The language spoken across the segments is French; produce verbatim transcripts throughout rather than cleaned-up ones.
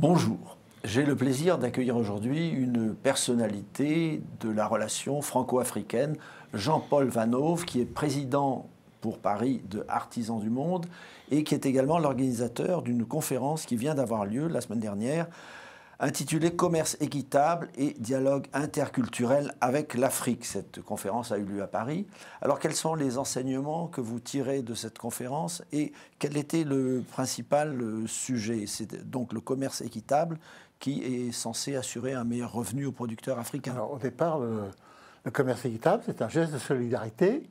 Bonjour, j'ai le plaisir d'accueillir aujourd'hui une personnalité de la relation franco-africaine, Jean-Paul Vanhoove, qui est président pour Paris de Artisans du Monde et qui est également l'organisateur d'une conférence qui vient d'avoir lieu la semaine dernière, intitulée « Commerce équitable et dialogue interculturel avec l'Afrique ». Cette conférence a eu lieu à Paris. Alors quels sont les enseignements que vous tirez de cette conférence et quel était le principal sujet? C'est donc le commerce équitable qui est censé assurer un meilleur revenu aux producteurs africains. Alors, au départ, le, le commerce équitable, c'est un geste de solidarité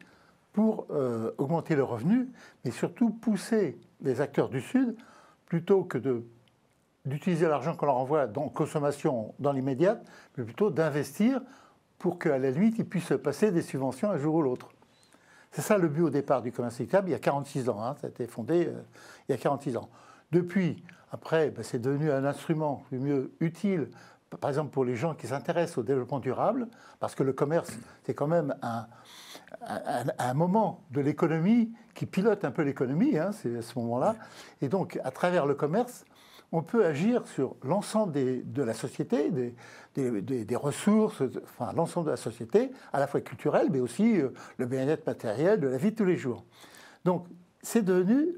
pour euh, augmenter le revenu, mais surtout pousser les acteurs du Sud, plutôt que de d'utiliser l'argent qu'on leur envoie en consommation dans l'immédiat, mais plutôt d'investir pour qu'à la limite, ils puissent passer des subventions un jour ou l'autre. C'est ça le but au départ du commerce équitable, il y a quarante-six ans. Hein, ça a été fondé euh, il y a quarante-six ans. Depuis, après, ben, c'est devenu un instrument le mieux utile, par exemple pour les gens qui s'intéressent au développement durable, parce que le commerce, c'est quand même un, un, un moment de l'économie qui pilote un peu l'économie, hein, c'est à ce moment-là. Et donc, à travers le commerce, on peut agir sur l'ensemble de la société, des, des, des, des ressources, enfin l'ensemble de la société, à la fois culturelle, mais aussi euh, le bien-être matériel de la vie de tous les jours. Donc, c'est devenu,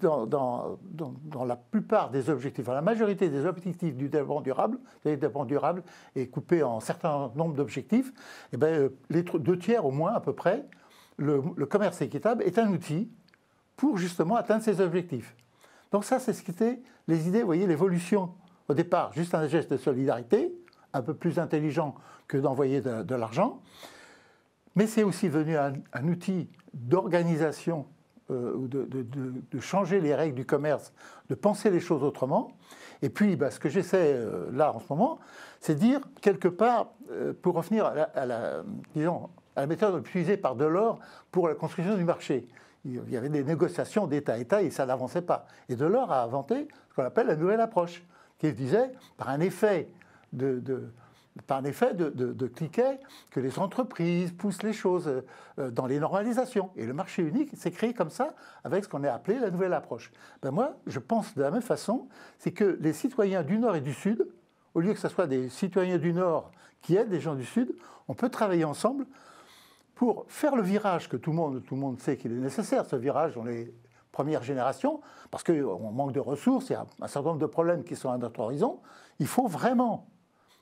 dans, dans, dans, dans la plupart des objectifs, enfin, la majorité des objectifs du développement durable, le développement durable est coupé en un certain nombre d'objectifs, et bien, les deux tiers au moins, à peu près, le, le commerce équitable est un outil pour justement atteindre ces objectifs. Donc ça, c'est ce qui était les idées, vous voyez, l'évolution. Au départ, juste un geste de solidarité, un peu plus intelligent que d'envoyer de, de l'argent. Mais c'est aussi devenu un, un outil d'organisation, euh, de, de, de, de changer les règles du commerce, de penser les choses autrement. Et puis, bah, ce que j'essaie euh, là en ce moment, c'est de dire, quelque part, euh, pour revenir à la, à la, disons, à la méthode utilisée par Delors pour la construction du marché. Il y avait des négociations d'État à État et ça n'avançait pas. Et Delors a inventé ce qu'on appelle la nouvelle approche, qui disait, par un effet de, de, par un effet de, de, de cliquet, que les entreprises poussent les choses dans les normalisations. Et le marché unique s'est créé comme ça, avec ce qu'on a appelé la nouvelle approche. Ben moi, je pense de la même façon, c'est que les citoyens du Nord et du Sud, au lieu que ce soit des citoyens du Nord qui aident les gens du Sud, on peut travailler ensemble pour faire le virage que tout le monde, tout le monde sait qu'il est nécessaire, ce virage dans les premières générations, parce qu'on manque de ressources, il y a un certain nombre de problèmes qui sont à notre horizon, il faut vraiment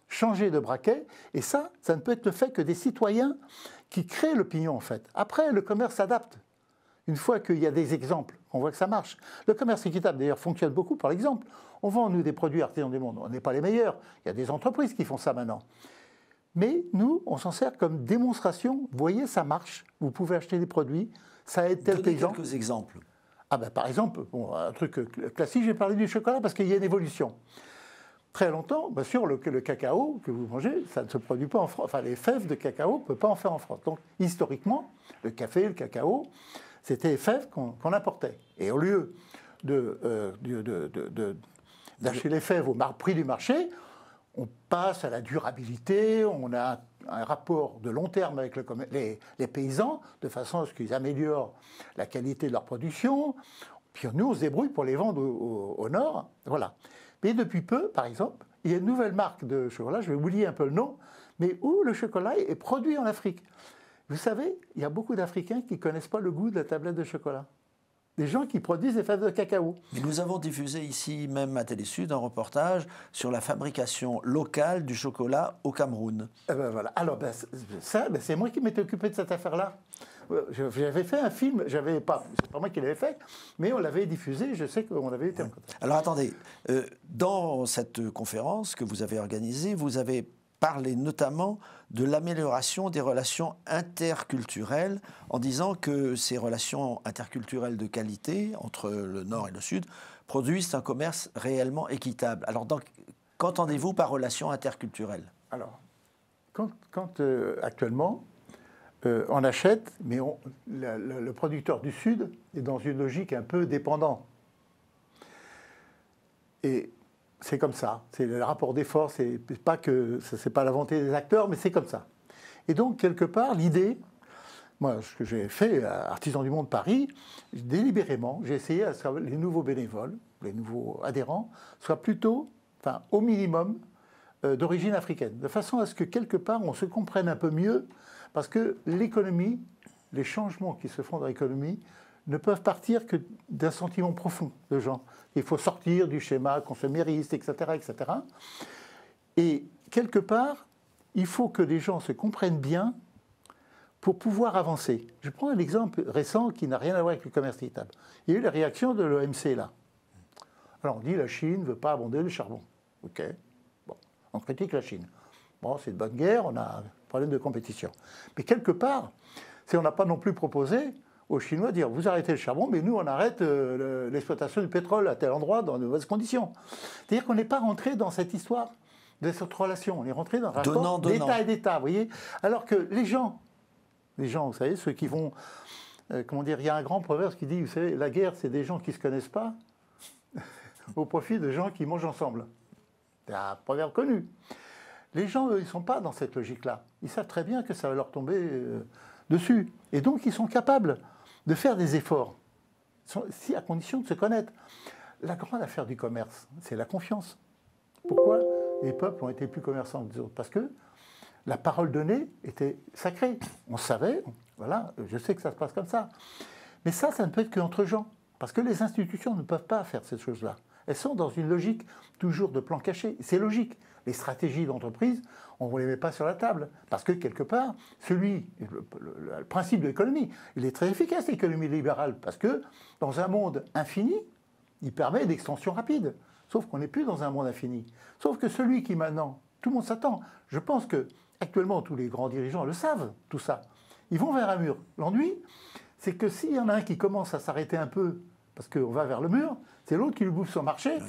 changer de braquet, et ça, ça ne peut être le fait que des citoyens qui créent l'opinion en fait. Après, le commerce s'adapte. Une fois qu'il y a des exemples, on voit que ça marche. Le commerce équitable, d'ailleurs, fonctionne beaucoup par l'exemple. On vend, nous, des produits artisans du monde, on n'est pas les meilleurs, il y a des entreprises qui font ça maintenant. Mais nous, on s'en sert comme démonstration. Vous voyez, ça marche. Vous pouvez acheter des produits. Ça aide tel paysan. Quelques exemples. Ah ben, par exemple, bon, un truc classique, j'ai parlé du chocolat parce qu'il y a une évolution. Très longtemps, bien sûr, le, le cacao que vous mangez, ça ne se produit pas en France. Enfin, les fèves de cacao, on ne peut pas en faire en France. Donc, historiquement, le café, le cacao, c'était les fèves qu'on qu'on apportait. Et au lieu de, euh, de, de, de, de, d'acheter les fèves au prix du marché, on passe à la durabilité, on a un rapport de long terme avec le, les, les paysans, de façon à ce qu'ils améliorent la qualité de leur production. Puis nous, on se débrouille pour les vendre au, au, au Nord. Voilà. Mais depuis peu, par exemple, il y a une nouvelle marque de chocolat, je vais oublier un peu le nom, mais où le chocolat est produit en Afrique. Vous savez, il y a beaucoup d'Africains qui ne connaissent pas le goût de la tablette de chocolat. Des gens qui produisent des fèves de cacao. Et nous avons diffusé ici, même à Télésud, un reportage sur la fabrication locale du chocolat au Cameroun. Eh ben voilà. Alors, ben, ça, ben, c'est moi qui m'étais occupé de cette affaire-là. J'avais fait un film, j'avais pas, c'est pas moi qui l'avais fait, mais on l'avait diffusé, je sais qu'on avait été en contact. Alors, attendez, euh, dans cette conférence que vous avez organisée, vous avez parler notamment de l'amélioration des relations interculturelles en disant que ces relations interculturelles de qualité entre le Nord et le Sud produisent un commerce réellement équitable. Alors, qu'entendez-vous par relations interculturelles? Alors, quand, quand euh, actuellement, euh, on achète, mais on, la, la, le producteur du Sud est dans une logique un peu dépendant. Et c'est comme ça, c'est le rapport d'effort, c'est pas que, c'est pas la volonté des acteurs, mais c'est comme ça. Et donc, quelque part, l'idée, moi, ce que j'ai fait à Artisans du Monde Paris, délibérément, j'ai essayé à ce que les nouveaux bénévoles, les nouveaux adhérents, soient plutôt enfin au minimum, euh, d'origine africaine, de façon à ce que quelque part on se comprenne un peu mieux, parce que l'économie, les changements qui se font dans l'économie ne peuvent partir que d'un sentiment profond de gens. Il faut sortir du schéma consumériste, et cetera, et cetera. Et quelque part, il faut que les gens se comprennent bien pour pouvoir avancer. Je prends un exemple récent qui n'a rien à voir avec le commerce équitable. Il y a eu la réaction de l'O M C, là. Alors on dit la Chine ne veut pas abonder le charbon. OK. Bon. On critique la Chine. Bon, c'est de bonne guerre, on a un problème de compétition. Mais quelque part, si on n'a pas non plus proposé aux Chinois de dire vous arrêtez le charbon, mais nous on arrête euh, l'exploitation du pétrole à tel endroit dans de mauvaises conditions. C'est-à-dire qu'on n'est pas rentré dans cette histoire de cette relation. On est rentré dans un rapport d'État et d'État, vous voyez. Alors que les gens, les gens, vous savez, ceux qui vont, euh, comment dire, il y a un grand proverbe qui dit, vous savez, la guerre c'est des gens qui ne se connaissent pas au profit de gens qui mangent ensemble. C'est un proverbe connu. Les gens, eux, ils ne sont pas dans cette logique-là. Ils savent très bien que ça va leur tomber euh, dessus. Et donc, ils sont capables de faire des efforts, si à condition de se connaître. La grande affaire du commerce, c'est la confiance. Pourquoi les peuples ont été plus commerçants que les autres? Parce que la parole donnée était sacrée. On savait, voilà, je sais que ça se passe comme ça. Mais ça, ça ne peut être qu'entre gens. Parce que les institutions ne peuvent pas faire ces choses-là. Elles sont dans une logique toujours de plan caché. C'est logique. Les stratégies d'entreprise, on ne les met pas sur la table. Parce que quelque part, celui, le, le, le principe de l'économie, il est très efficace, l'économie libérale. Parce que dans un monde infini, il permet d'extension rapide. Sauf qu'on n'est plus dans un monde infini. Sauf que celui qui maintenant, tout le monde s'attend. Je pense qu'actuellement, tous les grands dirigeants le savent, tout ça. Ils vont vers un mur. L'ennui, c'est que s'il y en a un qui commence à s'arrêter un peu, parce qu'on va vers le mur, c'est l'autre qui lui bouffe son marché, oui.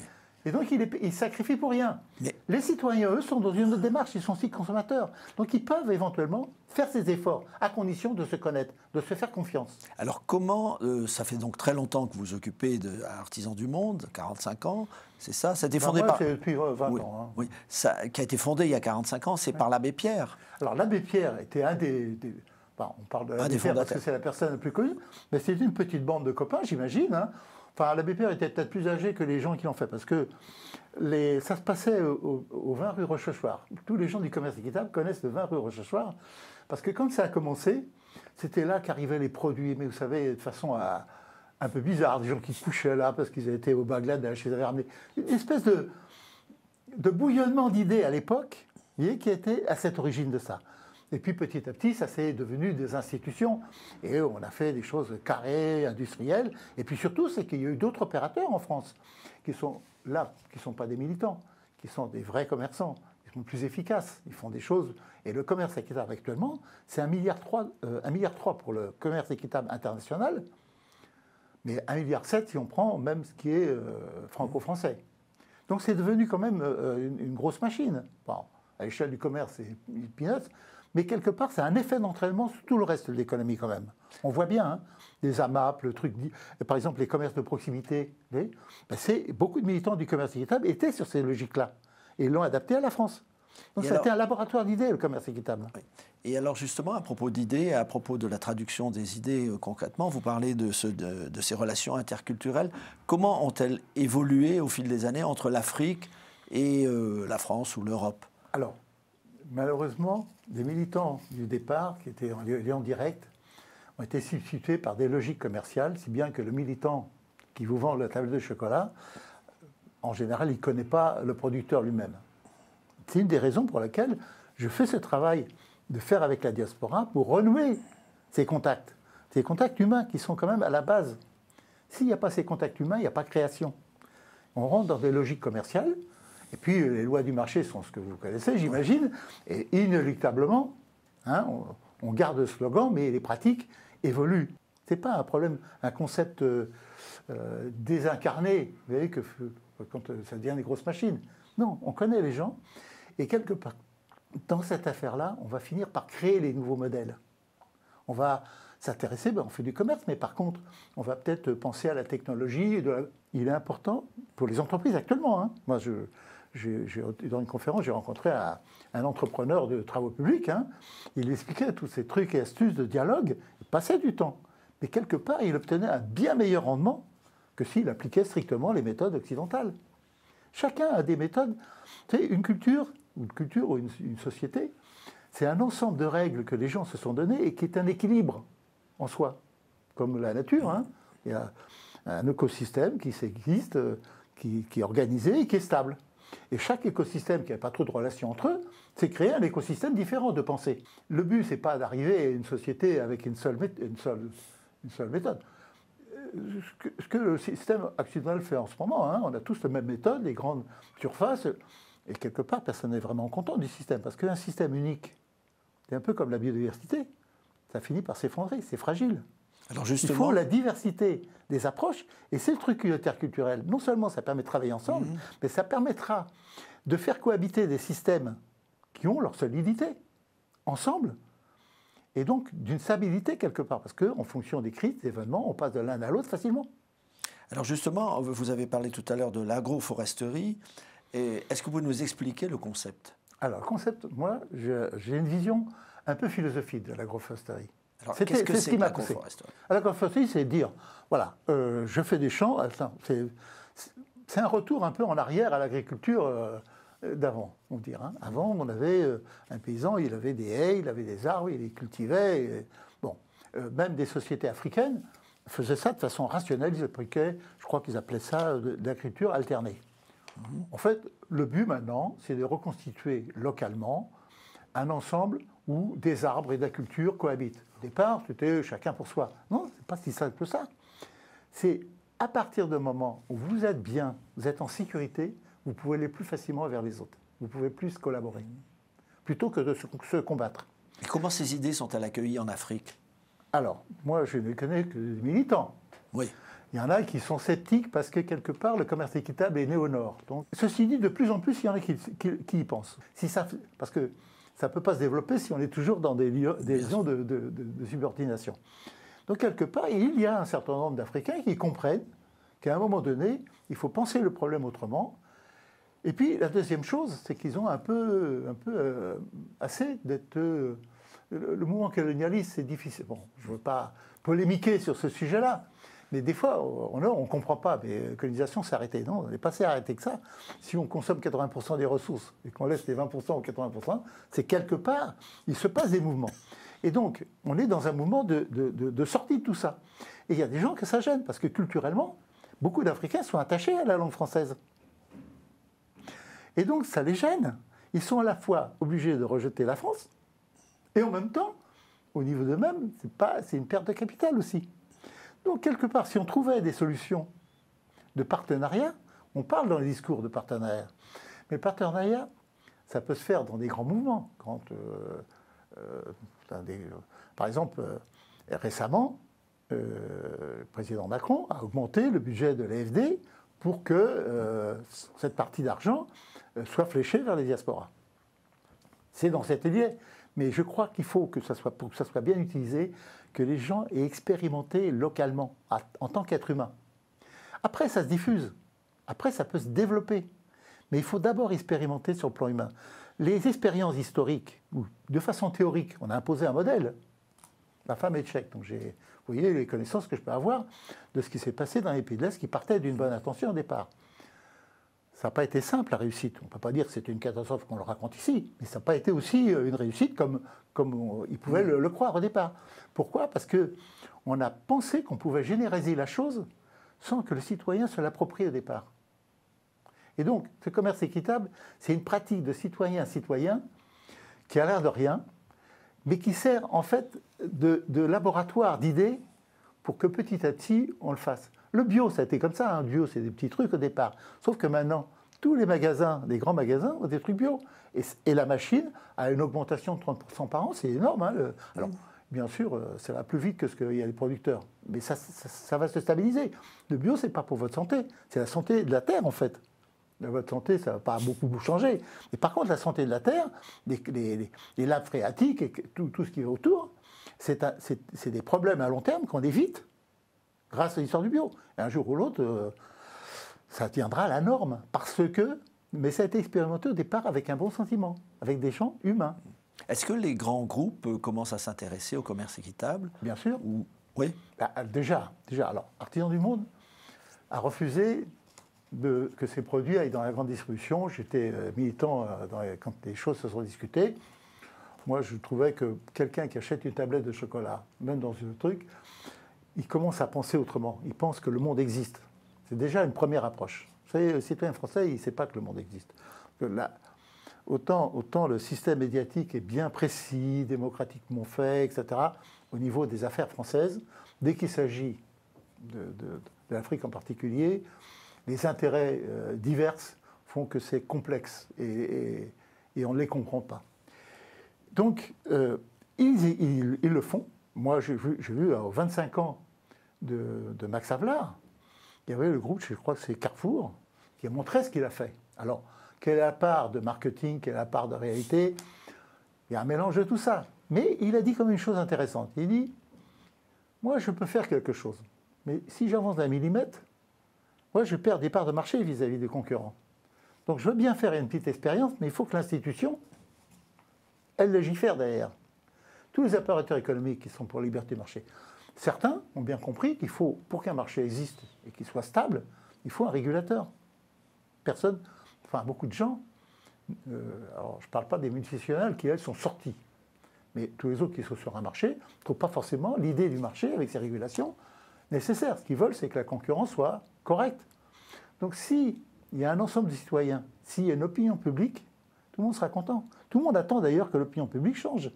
Et donc il, est, il sacrifie pour rien. Mais les citoyens, eux, sont dans une autre démarche, ils sont aussi consommateurs. Donc ils peuvent éventuellement faire ces efforts, à condition de se connaître, de se faire confiance. Alors comment, euh, ça fait donc très longtemps que vous vous occupez de Artisans du Monde, quarante-cinq ans, c'est ça? Ça a été fondé ben ouais, par... depuis vingt oui, ans. Hein. Oui, ça, qui a été fondé il y a quarante-cinq ans, c'est ouais. par l'abbé Pierre. Alors l'abbé Pierre était un des... des... Enfin, on parle de l'abbé Pierre parce que c'est la personne la plus connue, mais c'est une petite bande de copains, j'imagine. Hein. Enfin, l'abbé Pierre était peut-être plus âgé que les gens qui l'ont fait, parce que les... ça se passait au, au vingt rue Rochechouart. Tous les gens du commerce équitable connaissent le vingt rue Rochechouart, parce que quand ça a commencé, c'était là qu'arrivaient les produits, mais vous savez, de façon à... un peu bizarre, des gens qui se couchaient là parce qu'ils avaient été au Bangladesh, ils avaient ramené une espèce de, de bouillonnement d'idées à l'époque, qui était à cette origine de ça. Et puis petit à petit, ça s'est devenu des institutions. Et on a fait des choses carrées, industrielles. Et puis surtout, c'est qu'il y a eu d'autres opérateurs en France qui sont là, qui ne sont pas des militants, qui sont des vrais commerçants, qui sont plus efficaces. Ils font des choses. Et le commerce équitable actuellement, c'est un virgule trois milliard pour le commerce équitable international, mais un virgule sept milliard si on prend même ce qui est euh, franco-français. Donc c'est devenu quand même euh, une, une grosse machine. Bon, à l'échelle du commerce, c'est peanuts. Mais quelque part, c'est un effet d'entraînement sur tout le reste de l'économie quand même. On voit bien, hein, les A M A P, le truc, par exemple les commerces de proximité, ben beaucoup de militants du commerce équitable étaient sur ces logiques-là et l'ont adapté à la France. Donc c'était un laboratoire d'idées, le commerce équitable. Oui. Et alors justement, à propos d'idées, à propos de la traduction des idées euh, concrètement, vous parlez de, ce, de, de ces relations interculturelles. Comment ont-elles évolué au fil des années entre l'Afrique et euh, la France ou l'Europe? Alors, malheureusement, des militants du départ, qui étaient en lien direct, ont été substitués par des logiques commerciales, si bien que le militant qui vous vend la tablette de chocolat, en général, il ne connaît pas le producteur lui-même. C'est une des raisons pour laquelle je fais ce travail de faire avec la diaspora pour renouer ces contacts, ces contacts humains qui sont quand même à la base. S'il n'y a pas ces contacts humains, il n'y a pas de création. On rentre dans des logiques commerciales, et puis les lois du marché sont ce que vous connaissez, j'imagine, et inéluctablement, hein, on, on garde le slogan, mais les pratiques évoluent. Ce n'est pas un problème, un concept euh, euh, désincarné, vous voyez, que, quand ça devient des grosses machines. Non, on connaît les gens, et quelque part, dans cette affaire-là, on va finir par créer les nouveaux modèles. On va s'intéresser, ben on fait du commerce, mais par contre, on va peut-être penser à la technologie. Et de la... Il est important pour les entreprises actuellement. Hein. Moi, je, je, je, dans une conférence, j'ai rencontré un, un entrepreneur de travaux publics. Hein. Il expliquait tous ces trucs et astuces de dialogue. Il passait du temps. Mais quelque part, il obtenait un bien meilleur rendement que s'il appliquait strictement les méthodes occidentales. Chacun a des méthodes. C'est une culture, une culture ou une, une société, c'est un ensemble de règles que les gens se sont données et qui est un équilibre en soi, comme la nature. Hein. Il y a un écosystème qui existe, qui, qui est organisé et qui est stable. Et chaque écosystème qui n'a pas trop de relations entre eux, c'est créer un écosystème différent de pensée. Le but, ce n'est pas d'arriver à une société avec une seule, une seule, une seule méthode. Ce que le système actuel fait en ce moment, hein, on a tous la même méthode, les grandes surfaces, et quelque part, personne n'est vraiment content du système, parce qu'un système unique, c'est un peu comme la biodiversité, ça finit par s'effondrer, c'est fragile. Alors justement... Il faut la diversité des approches, et c'est le truc interculturel. Non seulement ça permet de travailler ensemble, mmh. mais ça permettra de faire cohabiter des systèmes qui ont leur solidité, ensemble, et donc d'une stabilité quelque part, parce qu'en fonction des crises, des événements, on passe de l'un à l'autre facilement. Alors justement, vous avez parlé tout à l'heure de l'agroforesterie, et est-ce que vous pouvez nous expliquer le concept? Alors le concept, moi, j'ai une vision un peu philosophique de l'agroforesterie. C'est -ce, ce qui m'a poussé. L'agroforesterie, c'est dire, voilà, euh, je fais des champs, c'est un retour un peu en arrière à l'agriculture euh, d'avant, on dirait. Hein. Avant, on avait euh, un paysan, il avait des haies, il avait des arbres, il les cultivait. Et, bon, euh, même des sociétés africaines faisaient ça de façon rationnelle, ils appliquaient, je crois qu'ils appelaient ça euh, l'agriculture alternée. Mm-hmm. En fait, le but maintenant, c'est de reconstituer localement un ensemble où des arbres et de la culture cohabitent. Au départ, c'était chacun pour soi. Non, c'est pas si simple que ça. C'est à partir du moment où vous êtes bien, vous êtes en sécurité, vous pouvez aller plus facilement vers les autres. Vous pouvez plus collaborer, plutôt que de se, se combattre. Et comment ces idées sont-elles accueillies en Afrique? Alors, moi, je ne connais que des militants. Oui. Il y en a qui sont sceptiques parce que, quelque part, le commerce équitable est né au Nord. Donc, ceci dit, de plus en plus, il y en a qui, qui, qui y pensent. Si ça, parce que ça ne peut pas se développer si on est toujours dans des liaisons de, de, de, de subordination. Donc, quelque part, il y a un certain nombre d'Africains qui comprennent qu'à un moment donné, il faut penser le problème autrement. Et puis, la deuxième chose, c'est qu'ils ont un peu, un peu euh, assez d'être... Euh, le mouvement colonialiste, c'est difficile. Bon, je ne veux pas polémiquer sur ce sujet-là, mais des fois, on ne comprend pas, mais colonisation, c'est arrêté. Non, on n'est pas si arrêté que ça. Si on consomme quatre-vingts pour cent des ressources et qu'on laisse les vingt pour cent ou quatre-vingts pour cent, c'est quelque part, il se passe des mouvements. Et donc, on est dans un mouvement de, de, de, de sortie de tout ça. Et il y a des gens que ça gêne, parce que culturellement, beaucoup d'Africains sont attachés à la langue française. Et donc, ça les gêne. Ils sont à la fois obligés de rejeter la France, et en même temps, au niveau d'eux-mêmes, c'est une perte de capital aussi. Donc, quelque part, si on trouvait des solutions de partenariat, on parle dans les discours de partenariat, mais le partenariat, ça peut se faire dans des grands mouvements. Quand, euh, euh, dans des, euh, par exemple, euh, récemment, euh, le président Macron a augmenté le budget de l'A F D pour que euh, cette partie d'argent euh, soit fléchée vers les diasporas. C'est dans cet idée. Mais je crois qu'il faut que ça soit, pour que ça soit bien utilisé, que les gens aient expérimenté localement, à, en tant qu'être humain. Après, ça se diffuse. Après, ça peut se développer. Mais il faut d'abord expérimenter sur le plan humain. Les expériences historiques, ou de façon théorique, on a imposé un modèle. Ma femme est tchèque, donc j'ai, vous voyez, les connaissances que je peux avoir de ce qui s'est passé dans les pays de l'Est qui partaient d'une bonne intention au départ. Ça n'a pas été simple, la réussite. On ne peut pas dire que c'était une catastrophe qu'on le raconte ici, mais ça n'a pas été aussi une réussite comme, comme on, ils pouvaient le, le croire au départ. Pourquoi? Parce qu'on a pensé qu'on pouvait généraliser la chose sans que le citoyen se l'approprie au départ. Et donc, ce commerce équitable, c'est une pratique de citoyen à citoyen qui a l'air de rien, mais qui sert en fait de, de laboratoire d'idées pour que petit à petit, on le fasse. Le bio, ça a été comme ça. Hein. Le bio, c'est des petits trucs au départ. Sauf que maintenant, tous les magasins, les grands magasins, ont des trucs bio. Et, et la machine a une augmentation de trente pour cent par an. C'est énorme. Hein, le... Alors, bien sûr, ça va plus vite que ce qu'il y a les producteurs. Mais ça, ça, ça va se stabiliser. Le bio, c'est pas pour votre santé. C'est la santé de la terre, en fait. Votre santé, ça va pas beaucoup changer. Mais par contre, la santé de la terre, les, les, les laves phréatiques et tout, tout ce qui va autour, c'est des problèmes à long terme qu'on évite grâce à l'histoire du bio. Et un jour ou l'autre, euh, ça tiendra à la norme. Parce que, mais ça a été expérimenté au départ avec un bon sentiment, avec des gens humains. Est-ce que les grands groupes commencent à s'intéresser au commerce équitable? Bien sûr. Ou... Oui. Bah, déjà, déjà. Alors, Artisans du Monde a refusé de, que ces produits aillent dans la grande distribution. J'étais militant dans les, quand les choses se sont discutées. Moi, je trouvais que quelqu'un qui achète une tablette de chocolat, même dans un truc, il commence à penser autrement. Il pense que le monde existe. C'est déjà une première approche. Vous savez, le citoyen français, il ne sait pas que le monde existe. Là, autant, autant le système médiatique est bien précis, démocratiquement fait, et cetera, au niveau des affaires françaises, dès qu'il s'agit de, de, de l'Afrique en particulier, les intérêts euh, divers font que c'est complexe et, et, et on ne les comprend pas. Donc, euh, ils, ils, ils le font. Moi, j'ai vu, j'ai vu alors, vingt-cinq ans de, de Max Havelaar, il y avait le groupe, je crois que c'est Carrefour, qui a montré ce qu'il a fait. Alors, quelle est la part de marketing, quelle est la part de réalité? Il y a un mélange de tout ça. Mais il a dit comme une chose intéressante. Il dit, moi, je peux faire quelque chose. Mais si j'avance d'un millimètre, moi, je perds des parts de marché vis-à-vis des concurrents. Donc, je veux bien faire une petite expérience, mais il faut que l'institution, elle légifère derrière. Tous les opérateurs économiques qui sont pour la liberté du marché, certains ont bien compris qu'il faut, pour qu'un marché existe et qu'il soit stable, il faut un régulateur. Personne, enfin beaucoup de gens, euh, alors je ne parle pas des multinationales qui, elles, sont sorties, mais tous les autres qui sont sur un marché ne trouvent pas forcément l'idée du marché avec ses régulations nécessaires. Ce qu'ils veulent, c'est que la concurrence soit correcte. Donc s'il y a un ensemble de citoyens, s'il y a une opinion publique, tout le monde sera content. Tout le monde attend d'ailleurs que l'opinion publique change.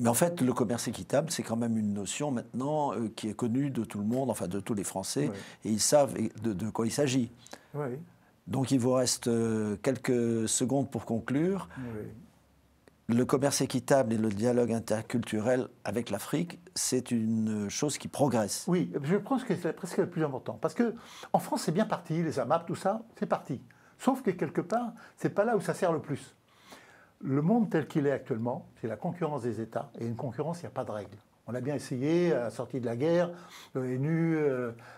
Mais en fait, le commerce équitable, c'est quand même une notion maintenant euh, qui est connue de tout le monde, enfin de tous les Français, oui. Et ils savent de, de quoi il s'agit. Oui. Donc il vous reste euh, quelques secondes pour conclure. Oui. Le commerce équitable et le dialogue interculturel avec l'Afrique, c'est une chose qui progresse. Oui, je pense que c'est presque le plus important. Parce qu'en France, c'est bien parti, les A M A P, tout ça, c'est parti. Sauf que quelque part, ce n'est pas là où ça sert le plus. Le monde tel qu'il est actuellement, c'est la concurrence des États. Et une concurrence, il n'y a pas de règles. On a bien essayé, à la sortie de la guerre, l'ONU,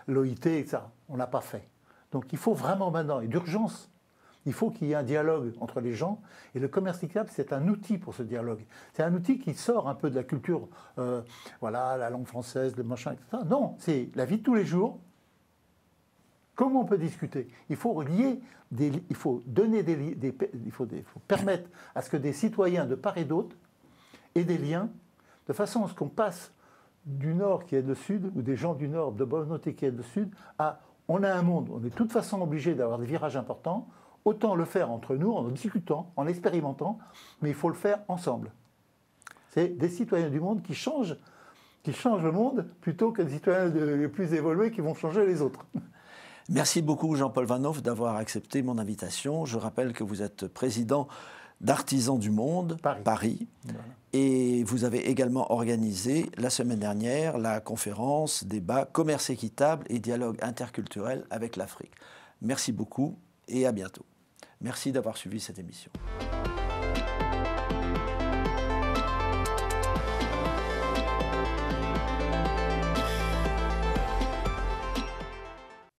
l'O I T, et cetera. On ne l'a pas fait. Donc il faut vraiment maintenant, et d'urgence, il faut qu'il y ait un dialogue entre les gens. Et le commerce équitable, c'est un outil pour ce dialogue. C'est un outil qui sort un peu de la culture, euh, voilà, la langue française, le machin, et cetera. Non, c'est la vie de tous les jours. Comment on peut discuter? Il faut relier, des, il faut donner des, des, il faut des, il faut permettre à ce que des citoyens de part et d'autre aient des liens, de façon à ce qu'on passe du Nord qui est le Sud, ou des gens du Nord de Bonnoté qui est le Sud, à on a un monde, on est de toute façon obligé d'avoir des virages importants, autant le faire entre nous, en discutant, en expérimentant, mais il faut le faire ensemble. C'est des citoyens du monde qui changent, qui changent le monde, plutôt que des citoyens les plus évolués qui vont changer les autres. Merci beaucoup Jean-Paul Vanhoove d'avoir accepté mon invitation. Je rappelle que vous êtes président d'Artisans du Monde, Paris, Paris. Voilà. Et vous avez également organisé la semaine dernière la conférence débat commerce équitable et dialogue interculturel avec l'Afrique. Merci beaucoup et à bientôt. Merci d'avoir suivi cette émission.